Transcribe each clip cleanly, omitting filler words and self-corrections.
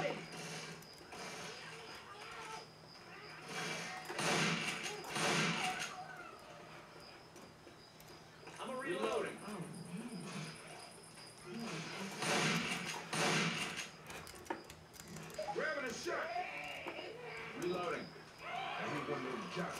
Reloading. I'm a reloading. Grabbing a shot. Reloading. I think I'm going to jump.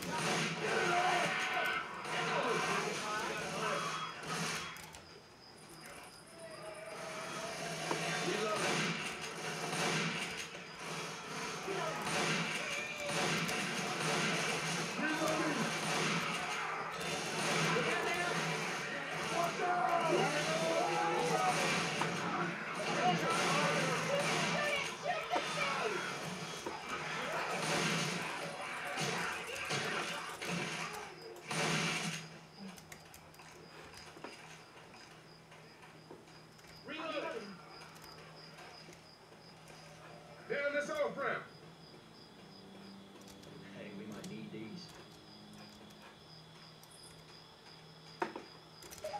Hey, we might need these.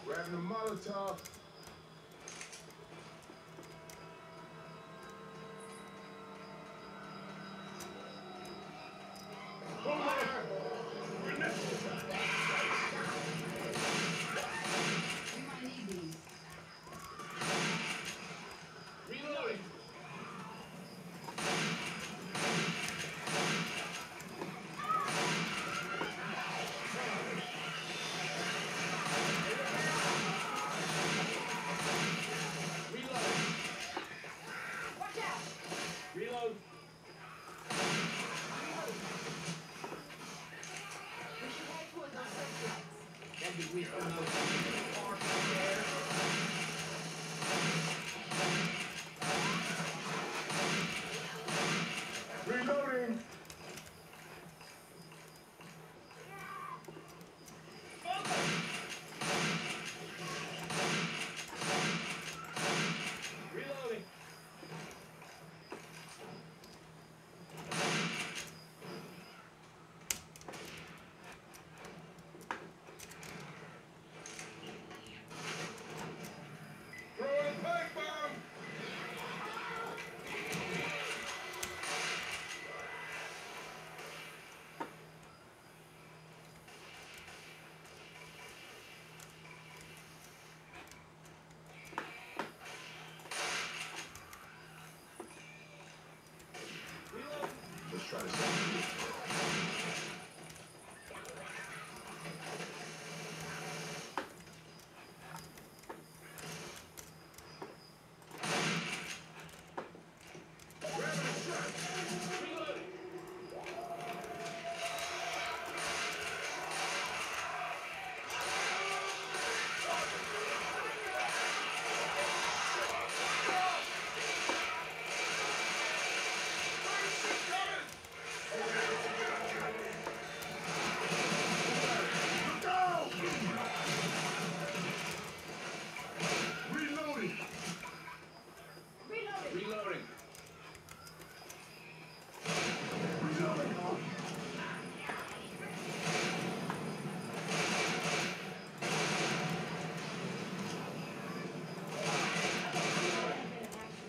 Grabbing a Molotov. We are not far from there. Try to save you. Grab an insurance. Reloading.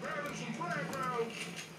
Grabbing some bread, bro.